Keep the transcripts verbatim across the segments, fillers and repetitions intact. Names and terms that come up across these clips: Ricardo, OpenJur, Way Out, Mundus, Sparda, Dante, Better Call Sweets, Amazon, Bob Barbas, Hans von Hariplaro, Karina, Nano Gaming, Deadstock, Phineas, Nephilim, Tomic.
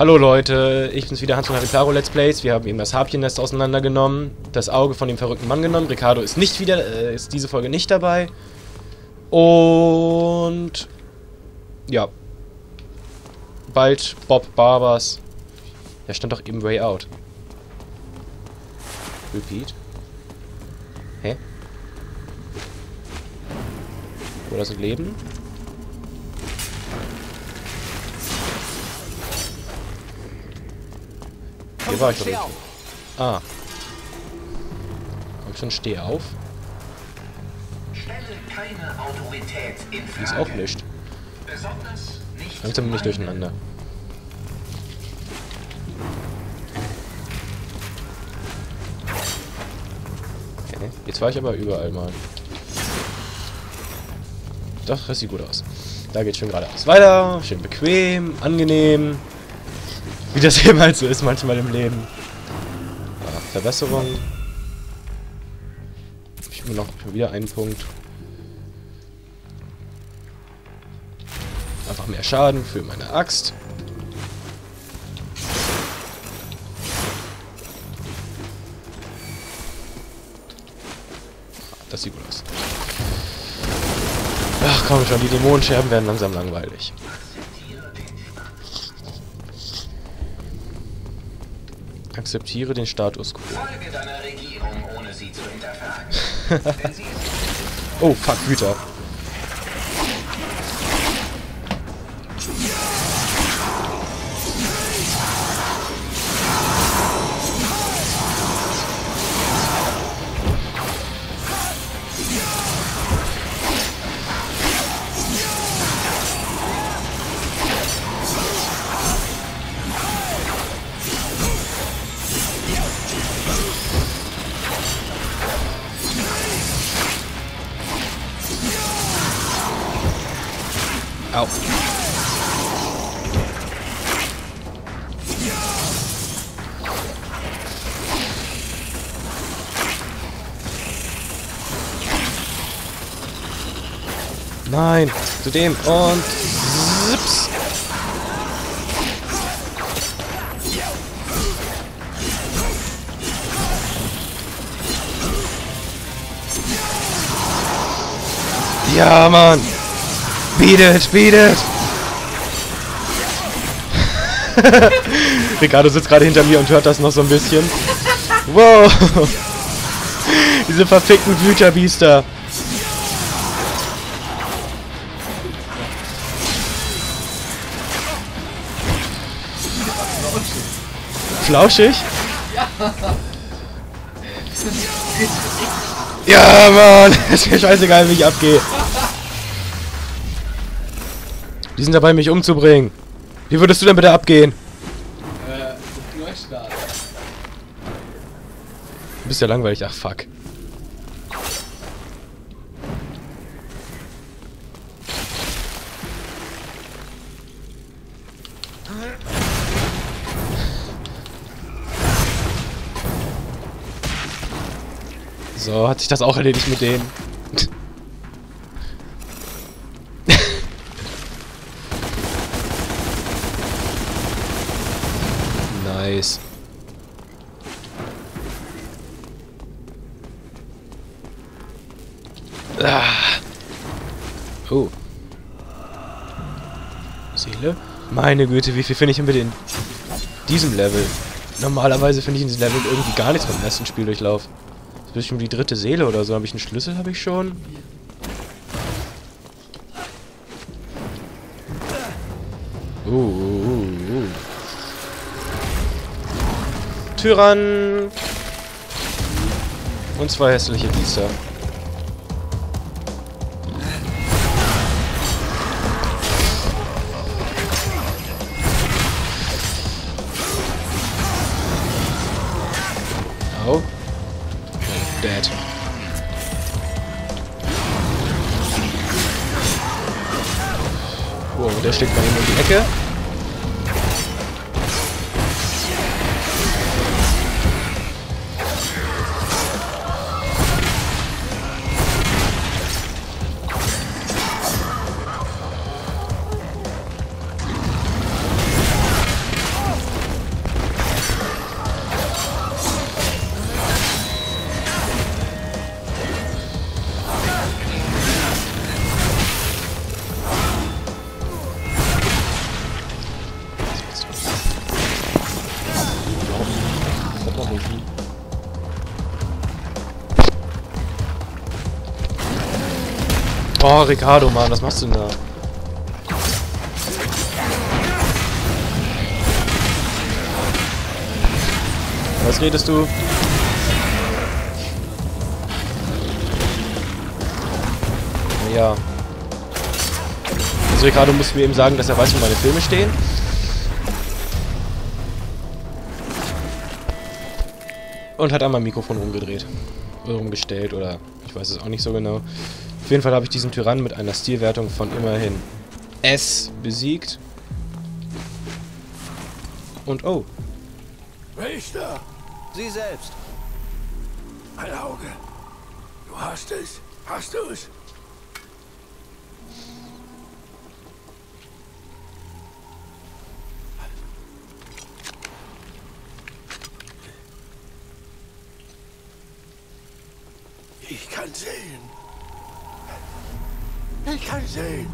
Hallo Leute, ich bin's wieder, Hans von Hariplaro Let's Plays. Wir haben eben das Harpyennest auseinandergenommen, das Auge von dem verrückten Mann genommen. Ricardo ist nicht wieder, äh, ist diese Folge nicht dabei. Und ja, bald Bob Barbas. Da stand doch eben Way Out. Repeat. Hä? Oder sind Leben? Hier war ich doch nicht. Ah. Komm schon, steh auf. Die ist auch nicht. Langsam bin ich durcheinander. Okay. Jetzt war ich aber überall mal. Doch, das sieht gut aus. Da geht's schön geradeaus weiter. Schön bequem, angenehm. Wie das eben halt so ist manchmal im Leben. Ja, Verbesserung. Ich habe noch wieder einen Punkt. Einfach mehr Schaden für meine Axt. Das sieht gut aus. Ach komm schon, die Dämonenscherben werden langsam langweilig. Akzeptiere den Status quo. Folge deiner Regierung, ohne sie zu hinterfragen. Oh, fuck, Güter. Au. Nein, zu dem und zips. Ja, Mann. Beat it, beat it! Ricardo sitzt gerade hinter mir und hört das noch so ein bisschen. Wow! Diese verfickten Wüterbiester! Flauschig? Ja! Ja, Mann! Ist mir scheißegal, wie ich abgehe. Die sind dabei, mich umzubringen. Wie würdest du denn bitte abgehen? Äh, Neustart. Du bist ja langweilig, ach fuck. So, hat sich das auch erledigt mit denen. Nice. Ah. Oh. Seele? Meine Güte, wie viel finde ich denn bitte in diesem Level? Normalerweise finde ich in diesem Level irgendwie gar nichts beim ersten Spieldurchlauf. Jetzt bin ich um die dritte Seele oder so. Habe ich einen Schlüssel? Habe ich schon? Uh, uh, uh, uh. Tyrann! Und zwei hässliche Biester. Oh. Dead. Wow, der schlägt mal eben um die Ecke. Oh, Ricardo, Mann, was machst du denn da? Was redest du? Ja. Also Ricardo musste mir eben sagen, dass er weiß, wo meine Filme stehen. Und hat einmal Mikrofon rumgedreht. Oder rumgestellt, oder ich weiß es auch nicht so genau. Auf jeden Fall habe ich diesen Tyrannen mit einer Stilwertung von immerhin S besiegt. Und oh. Richter! Sie selbst! Ein Auge! Du hast es! Hast du es? Ich kann sehen. Ich kann sehen.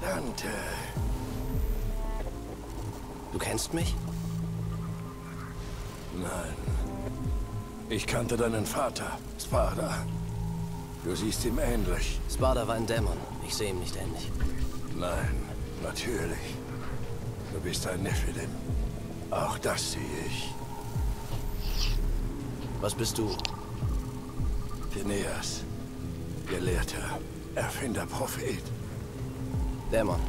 Dante. Du kennst mich? Nein. Ich kannte deinen Vater, Sparda. Du siehst ihm ähnlich. Sparda war ein Dämon. Ich sehe ihm nicht ähnlich. Nein, natürlich. Du bist ein Nephilim. Auch das sehe ich. Was bist du? Phineas. Gelehrter. Erfinder, Prophet. Dämon.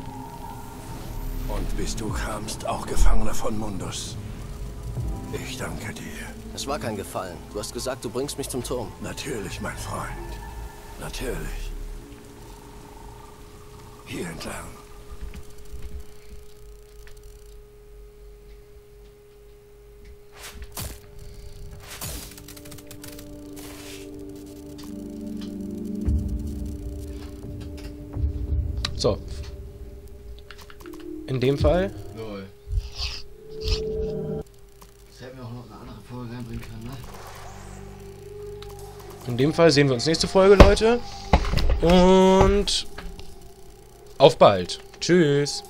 Und bis du kamst, auch Gefangener von Mundus. Ich danke dir. Es war kein Gefallen. Du hast gesagt, du bringst mich zum Turm. Natürlich, mein Freund. Natürlich. Hier entlang. So. In dem Fall. Lol. Das hätten wir auch noch eine andere Folge reinbringen können, ne? In dem Fall sehen wir uns nächste Folge, Leute. Und auf bald. Tschüss.